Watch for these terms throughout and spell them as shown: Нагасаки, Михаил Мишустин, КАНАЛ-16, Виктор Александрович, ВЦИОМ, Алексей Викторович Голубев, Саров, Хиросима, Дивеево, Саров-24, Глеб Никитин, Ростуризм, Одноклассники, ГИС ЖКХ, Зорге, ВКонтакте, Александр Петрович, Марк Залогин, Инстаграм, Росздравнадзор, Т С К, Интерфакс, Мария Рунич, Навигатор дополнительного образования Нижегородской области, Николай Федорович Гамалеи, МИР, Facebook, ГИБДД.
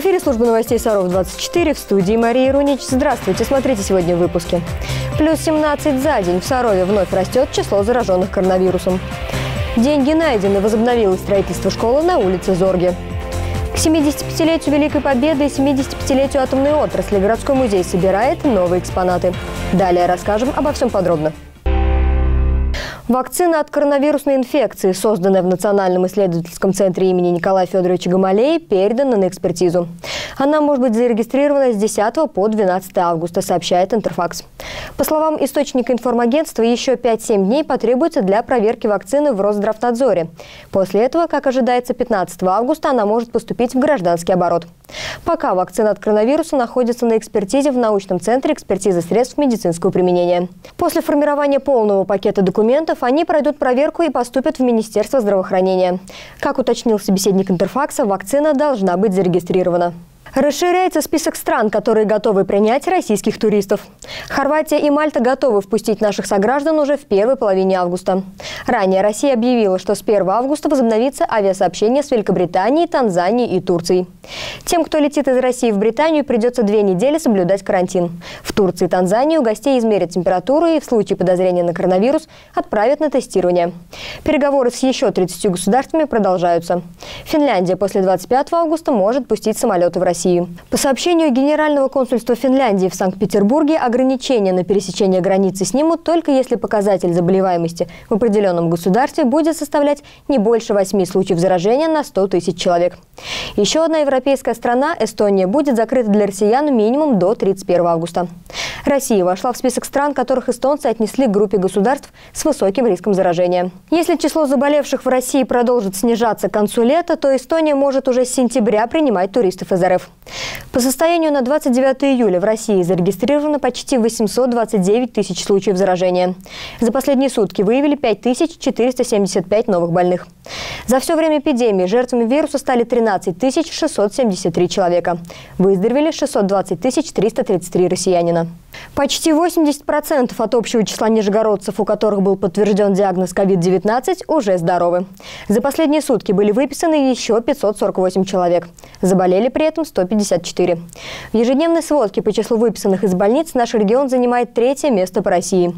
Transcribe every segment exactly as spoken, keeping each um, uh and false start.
В эфире служба новостей Саров двадцать четыре, в студии Мария Рунич. Здравствуйте, смотрите сегодня в выпуске. плюс семнадцать за день. В Сарове вновь растет число зараженных коронавирусом. Деньги найдены. Возобновилось строительство школы на улице Зорге. К семидесятипятилетию Великой Победы и семидесятипятилетию атомной отрасли городской музей собирает новые экспонаты. Далее расскажем обо всем подробно. Вакцина от коронавирусной инфекции, созданная в Национальном исследовательском центре имени Николая Федоровича Гамалеи, передана на экспертизу. Она может быть зарегистрирована с десятого по двенадцатое августа, сообщает Интерфакс. По словам источника информагентства, еще пять-семь дней потребуется для проверки вакцины в Росздравнадзоре. После этого, как ожидается, пятнадцатого августа она может поступить в гражданский оборот. Пока вакцина от коронавируса находится на экспертизе в научном центре экспертизы средств медицинского применения. После формирования полного пакета документов они пройдут проверку и поступят в Министерство здравоохранения. Как уточнил собеседник Интерфакса, вакцина должна быть зарегистрирована. Расширяется список стран, которые готовы принять российских туристов. Хорватия и Мальта готовы впустить наших сограждан уже в первой половине августа. Ранее Россия объявила, что с первого августа возобновится авиасообщение с Великобританией, Танзанией и Турцией. Тем, кто летит из России в Британию, придется две недели соблюдать карантин. В Турции и Танзании у гостей измерят температуру и в случае подозрения на коронавирус отправят на тестирование. Переговоры с еще тридцатью государствами продолжаются. Финляндия после двадцать пятого августа может пустить самолеты в Россию. По сообщению Генерального консульства Финляндии в Санкт-Петербурге, ограничения на пересечение границы снимут только если показатель заболеваемости в определенном государстве будет составлять не больше восьми случаев заражения на сто тысяч человек. Еще одна европейская страна, Эстония, будет закрыта для россиян минимум до тридцать первого августа. Россия вошла в список стран, которых эстонцы отнесли к группе государств с высоким риском заражения. Если число заболевших в России продолжит снижаться к концу лета, то Эстония может уже с сентября принимать туристов из эр эф. По состоянию на двадцать девятое июля в России зарегистрировано почти восемьсот двадцать девять тысяч случаев заражения. За последние сутки выявили пять тысяч четыреста семьдесят пять новых больных. За все время эпидемии жертвами вируса стали тринадцать тысяч шестьсот семьдесят три человека. Выздоровели шестьсот двадцать тысяч триста тридцать три россиянина. Почти восемьдесят процентов от общего числа нижегородцев, у которых был подтвержден диагноз ковид девятнадцать, уже здоровы. За последние сутки были выписаны еще пятьсот сорок восемь человек. Заболели при этом сто пятьдесят четыре. В ежедневной сводке по числу выписанных из больниц наш регион занимает третье место по России.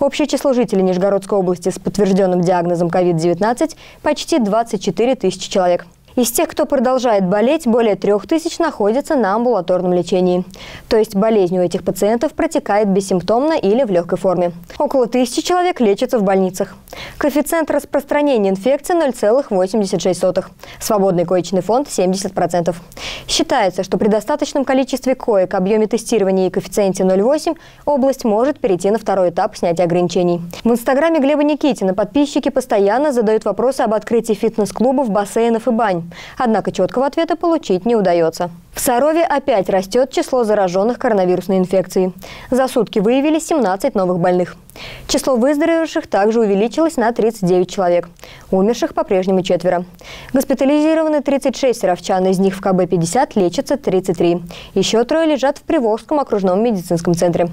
Общее число жителей Нижегородской области с подтвержденным диагнозом ковид девятнадцать – почти двадцать четыре тысячи человек. Из тех, кто продолжает болеть, более трех тысяч находятся на амбулаторном лечении. То есть болезнь у этих пациентов протекает бессимптомно или в легкой форме. Около тысячи человек лечатся в больницах. Коэффициент распространения инфекции ноль целых восемьдесят шесть сотых. Свободный коечный фонд семьдесят процентов. Считается, что при достаточном количестве коек, объеме тестирования и коэффициенте ноль целых восемь десятых область может перейти на второй этап снятия ограничений. В инстаграме Глеба Никитина подписчики постоянно задают вопросы об открытии фитнес-клубов, бассейнов и бань. Однако четкого ответа получить не удается. В Сарове опять растет число зараженных коронавирусной инфекцией. За сутки выявили семнадцать новых больных. Число выздоровевших также увеличилось на тридцать девять человек. Умерших по-прежнему четверо. Госпитализированы тридцать шесть саровчан, из них в ка бэ пятьдесят лечатся тридцать три. Еще трое лежат в Приволжском окружном медицинском центре.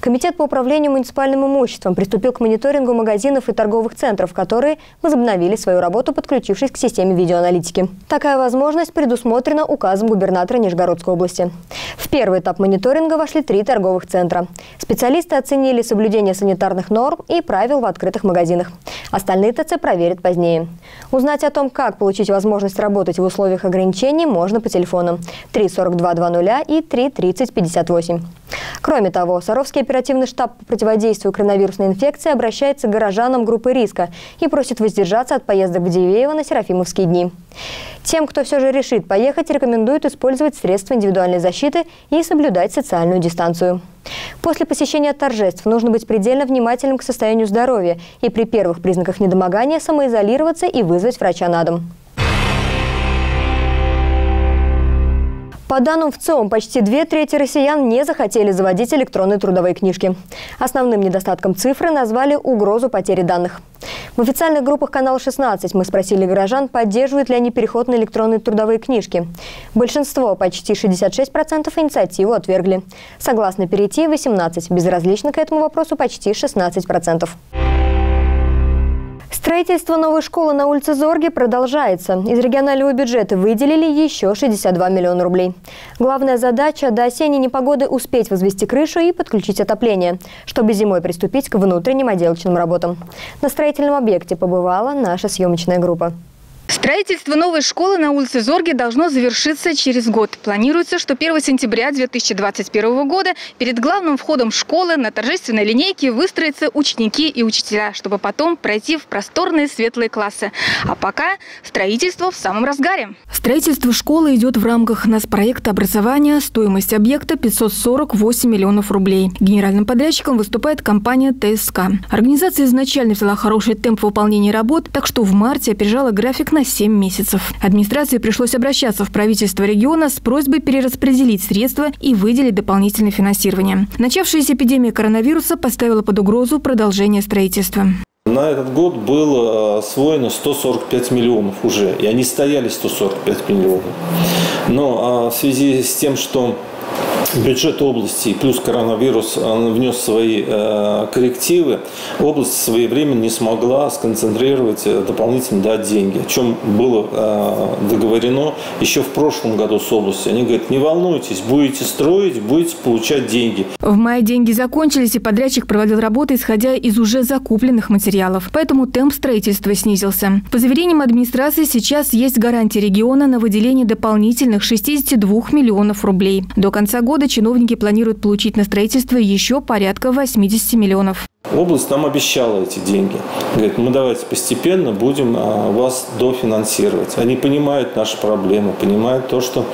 Комитет по управлению муниципальным имуществом приступил к мониторингу магазинов и торговых центров, которые возобновили свою работу, подключившись к системе видеоаналитики. Такая возможность предусмотрена указом губернатора Нижегородской области. В первый этап мониторинга вошли три торговых центра. Специалисты оценили соблюдение санитарных санитарных норм и правил в открытых магазинах. Остальные ТЦ проверят позднее. Узнать о том, как получить возможность работать в условиях ограничений, можно по телефонам три сорок два ноль ноль и три тридцать пятьдесят восемь. Кроме того, Саровский оперативный штаб по противодействию коронавирусной инфекции обращается к горожанам группы риска и просит воздержаться от поездок в Дивеево на серафимовские дни. Тем, кто все же решит поехать, рекомендуют использовать средства индивидуальной защиты и соблюдать социальную дистанцию. После посещения торжеств нужно быть предельно внимательным к состоянию здоровья и при первых признаках недомогания самоизолироваться и вызвать врача на дом. По данным вэ цэ и о эм, почти две трети россиян не захотели заводить электронные трудовые книжки. Основным недостатком цифры назвали угрозу потери данных. В официальных группах «Канал шестнадцать» мы спросили горожан, поддерживают ли они переход на электронные трудовые книжки. Большинство, почти шестьдесят шесть процентов, инициативу отвергли. Согласно перейти восемнадцать процентов, безразлично к этому вопросу почти шестнадцать процентов. Строительство новой школы на улице Зорге продолжается. Из регионального бюджета выделили еще шестьдесят два миллиона рублей. Главная задача – до осенней непогоды успеть возвести крышу и подключить отопление, чтобы зимой приступить к внутренним отделочным работам. На строительном объекте побывала наша съемочная группа. Строительство новой школы на улице Зорге должно завершиться через год. Планируется, что первого сентября две тысячи двадцать первого года перед главным входом школы на торжественной линейке выстроятся ученики и учителя, чтобы потом пройти в просторные светлые классы. А пока строительство в самом разгаре. Строительство школы идет в рамках наспроекта образования. Стоимость объекта – пятьсот сорок восемь миллионов рублей. Генеральным подрядчиком выступает компания Т С К. Организация изначально взяла хороший темп выполнения работ, так что в марте опережала график на на семь месяцев. Администрации пришлось обращаться в правительство региона с просьбой перераспределить средства и выделить дополнительное финансирование. Начавшаяся эпидемия коронавируса поставила под угрозу продолжение строительства. На этот год было освоено сто сорок пять миллионов уже, и они стояли сто сорок пять миллионов. Но в связи с тем, что бюджет области плюс коронавирус внес свои коррективы, область своевременно не смогла сконцентрировать дополнительно дать деньги, о чем было договорено еще в прошлом году с областью. Они говорят, не волнуйтесь, будете строить, будете получать деньги. В мае деньги закончились, и подрядчик проводил работы, исходя из уже закупленных материалов. Поэтому темп строительства снизился. По заверениям администрации, сейчас есть гарантия региона на выделение дополнительных шестидесяти двух миллионов рублей. До конца года чиновники планируют получить на строительство еще порядка восьмидесяти миллионов. Область нам обещала эти деньги. Говорит, мы давайте постепенно будем вас дофинансировать. Они понимают наши проблемы, понимают то, что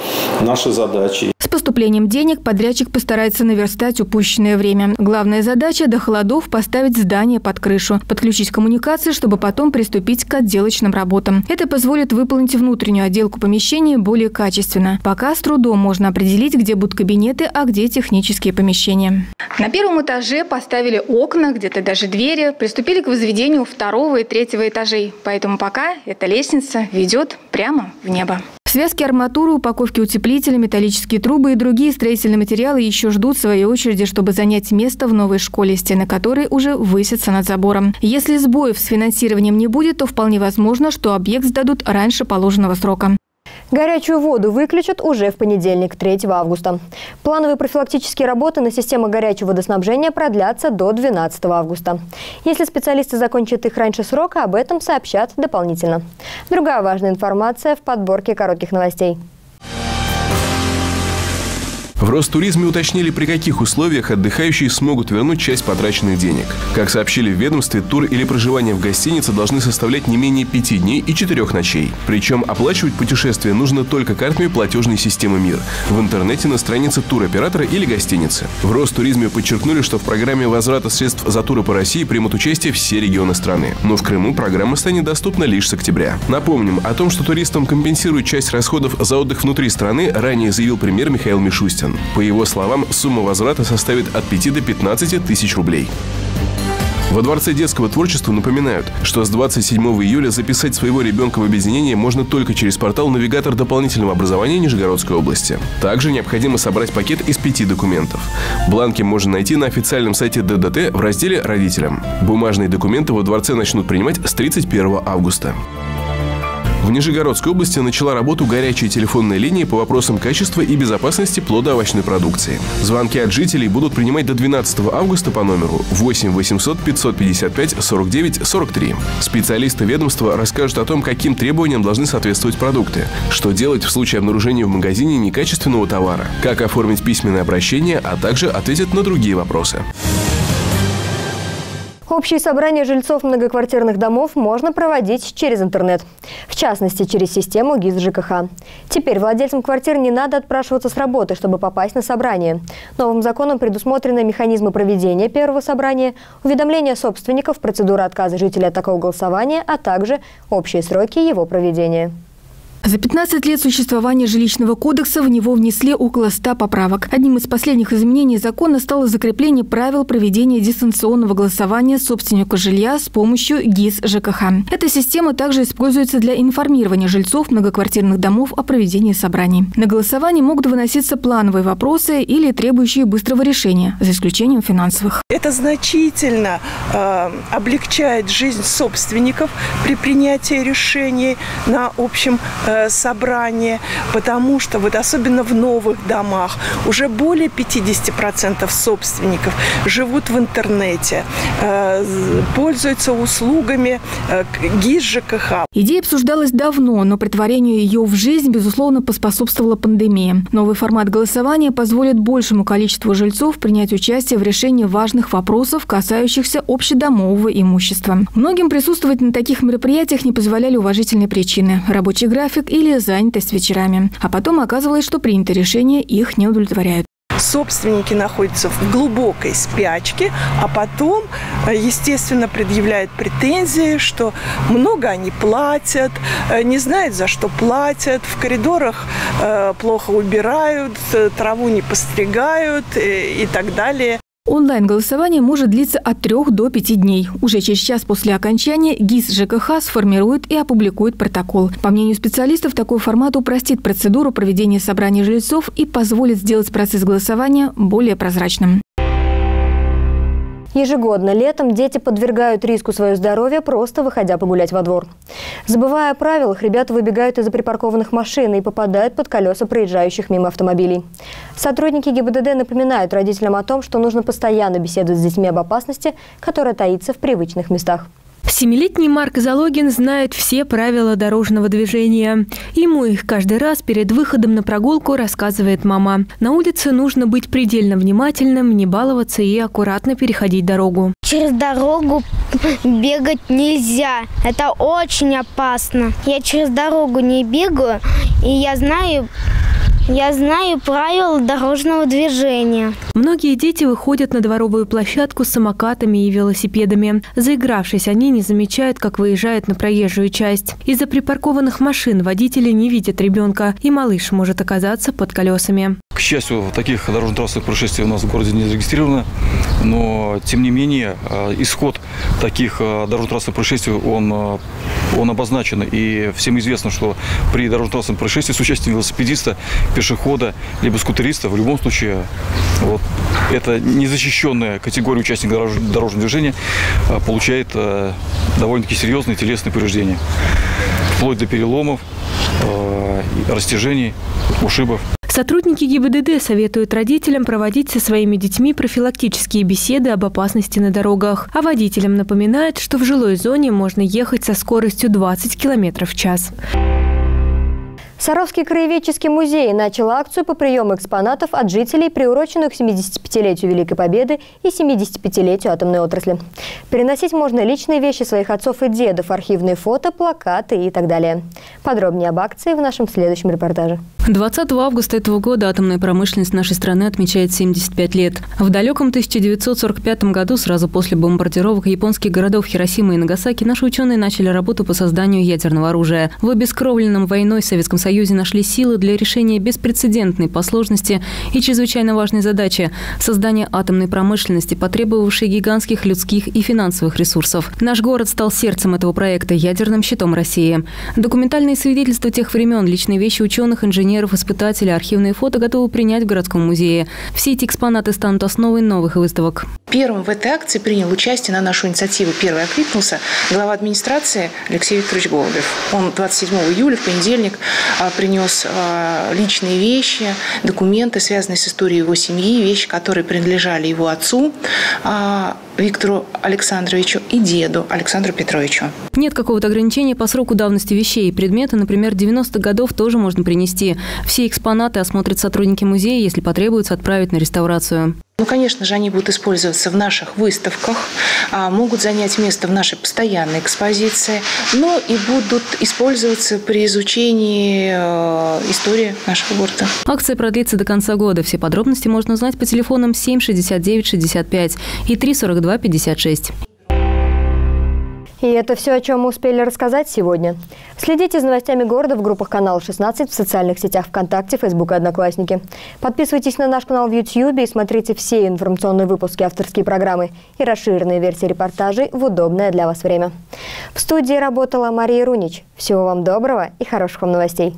наши задачи. С поступлением денег подрядчик постарается наверстать упущенное время. Главная задача – до холодов поставить здание под крышу, подключить коммуникации, чтобы потом приступить к отделочным работам. Это позволит выполнить внутреннюю отделку помещения более качественно. Пока с трудом можно определить, где будут кабинеты, а где технические помещения. На первом этаже поставили окна, где-то даже двери, приступили к возведению второго и третьего этажей. Поэтому пока эта лестница ведет прямо в небо. Связки арматуры, упаковки утеплителя, металлические трубы и другие строительные материалы еще ждут своей очереди, чтобы занять место в новой школе, стены которой уже высятся над забором. Если сбоев с финансированием не будет, то вполне возможно, что объект сдадут раньше положенного срока. Горячую воду выключат уже в понедельник, третьего августа. Плановые профилактические работы на систему горячего водоснабжения продлятся до двенадцатого августа. Если специалисты закончат их раньше срока, об этом сообщат дополнительно. Другая важная информация в подборке коротких новостей. В Ростуризме уточнили, при каких условиях отдыхающие смогут вернуть часть потраченных денег. Как сообщили в ведомстве, тур или проживание в гостинице должны составлять не менее пяти дней и четырёх ночей. Причем оплачивать путешествие нужно только картами платежной системы МИР, в интернете на странице туроператора или гостиницы. В Ростуризме подчеркнули, что в программе возврата средств за туры по России примут участие все регионы страны. Но в Крыму программа станет доступна лишь с октября. Напомним о том, что туристам компенсируют часть расходов за отдых внутри страны, ранее заявил премьер Михаил Мишустин. По его словам, сумма возврата составит от пяти до пятнадцати тысяч рублей. Во Дворце детского творчества напоминают, что с двадцать седьмого июля записать своего ребенка в объединение можно только через портал «Навигатор дополнительного образования Нижегородской области». Также необходимо собрать пакет из пяти документов. Бланки можно найти на официальном сайте Д Д Т в разделе «Родителям». Бумажные документы во Дворце начнут принимать с тридцать первого августа. В Нижегородской области начала работу горячая телефонная линия по вопросам качества и безопасности плодоовощной продукции. Звонки от жителей будут принимать до двенадцатого августа по номеру восемь восемьсот пятьсот пятьдесят пять сорок девять сорок три. Специалисты ведомства расскажут о том, каким требованиям должны соответствовать продукты, что делать в случае обнаружения в магазине некачественного товара, как оформить письменное обращение, а также ответят на другие вопросы. Общие собрания жильцов многоквартирных домов можно проводить через интернет. В частности, через систему ГИС Ж К Х. Теперь владельцам квартир не надо отпрашиваться с работы, чтобы попасть на собрание. Новым законом предусмотрены механизмы проведения первого собрания, уведомления собственников, процедура отказа жителя от такого голосования, а также общие сроки его проведения. За пятнадцать лет существования жилищного кодекса в него внесли около ста поправок. Одним из последних изменений закона стало закрепление правил проведения дистанционного голосования собственника жилья с помощью ГИС ЖКХ. Эта система также используется для информирования жильцов многоквартирных домов о проведении собраний. На голосование могут выноситься плановые вопросы или требующие быстрого решения, за исключением финансовых. Это значительно э, облегчает жизнь собственников при принятии решений на общем э, собрание, потому что вот особенно в новых домах уже более пятидесяти процентов собственников живут в интернете, пользуются услугами ГИС ЖКХ. Идея обсуждалась давно, но претворению ее в жизнь, безусловно, поспособствовала пандемия. Новый формат голосования позволит большему количеству жильцов принять участие в решении важных вопросов, касающихся общедомового имущества. Многим присутствовать на таких мероприятиях не позволяли уважительные причины – рабочий график или занятость вечерами. А потом оказывалось, что принятые решения их не удовлетворяют. Собственники находятся в глубокой спячке, а потом, естественно, предъявляют претензии, что много они платят, не знают, за что платят, в коридорах плохо убирают, траву не постригают и так далее. Онлайн-голосование может длиться от трех до пяти дней. Уже через час после окончания ГИС ЖКХ сформирует и опубликует протокол. По мнению специалистов, такой формат упростит процедуру проведения собраний жильцов и позволит сделать процесс голосования более прозрачным. Ежегодно летом дети подвергают риску свое здоровье, просто выходя погулять во двор. Забывая о правилах, ребята выбегают из-за припаркованных машин и попадают под колеса проезжающих мимо автомобилей. Сотрудники ГИБДД напоминают родителям о том, что нужно постоянно беседовать с детьми об опасности, которая таится в привычных местах. Семилетний Марк Залогин знает все правила дорожного движения. Ему их каждый раз перед выходом на прогулку рассказывает мама. На улице нужно быть предельно внимательным, не баловаться и аккуратно переходить дорогу. Через дорогу бегать нельзя. Это очень опасно. Я через дорогу не бегаю, и я знаю... Я знаю правила дорожного движения. Многие дети выходят на дворовую площадку с самокатами и велосипедами. Заигравшись, они не замечают, как выезжают на проезжую часть. Из-за припаркованных машин водители не видят ребенка, и малыш может оказаться под колесами. К счастью, таких дорожно-транспортных происшествий у нас в городе не зарегистрировано, но, тем не менее, исход таких дорожно-транспортных происшествий, он, он обозначен. И всем известно, что при дорожно-транспортном происшествии с участием велосипедиста, пешехода, либо скутериста, в любом случае, вот, эта незащищенная категория участников дорожного движения получает довольно-таки серьезные телесные повреждения, вплоть до переломов, растяжений, ушибов. Сотрудники ГИБДД советуют родителям проводить со своими детьми профилактические беседы об опасности на дорогах. А водителям напоминают, что в жилой зоне можно ехать со скоростью двадцать километров в час. Саровский краеведческий музей начал акцию по приему экспонатов от жителей, приуроченную к семидесятипятилетию Великой Победы и семидесятипятилетию атомной отрасли. Переносить можно личные вещи своих отцов и дедов, архивные фото, плакаты и так далее. Подробнее об акции в нашем следующем репортаже. двадцатого августа этого года атомная промышленность нашей страны отмечает семьдесят пять лет. В далеком тысяча девятьсот сорок пятом году, сразу после бомбардировок японских городов Хиросимы и Нагасаки, наши ученые начали работу по созданию ядерного оружия. В обескровленном войной Советском Союзе нашли силы для решения беспрецедентной по сложности и чрезвычайно важной задачи – создания атомной промышленности, потребовавшей гигантских людских и финансовых ресурсов. Наш город стал сердцем этого проекта, ядерным щитом России. Документальные свидетельства тех времен, личные вещи ученых, инженеров, испытателей, архивные фото готовы принять в городском музее. Все эти экспонаты станут основой новых выставок. Первым в этой акции принял участие на нашу инициативу «Первый откликнулся» глава администрации Алексей Викторович Голубев. Он двадцать седьмого июля, в понедельник, принес личные вещи, документы, связанные с историей его семьи, вещи, которые принадлежали его отцу Виктору Александровичу и деду Александру Петровичу. Нет какого-то ограничения по сроку давности вещей. Предметы, например, девяностых годов тоже можно принести. Все экспонаты осмотрят сотрудники музея, если потребуется, отправить на реставрацию. Ну, конечно же, они будут использоваться в наших выставках, могут занять место в нашей постоянной экспозиции, но и будут использоваться при изучении истории нашего города. Акция продлится до конца года. Все подробности можно узнать по телефонам семь шестьдесят девять шестьдесят пять и три сорок два пятьдесят шесть. И это все, о чем мы успели рассказать сегодня. Следите за новостями города в группах Канал шестнадцать, в социальных сетях ВКонтакте, Фейсбук и Одноклассники. Подписывайтесь на наш канал в Ютьюбе и смотрите все информационные выпуски, авторские программы и расширенные версии репортажей в удобное для вас время. В студии работала Мария Рунич. Всего вам доброго и хороших вам новостей.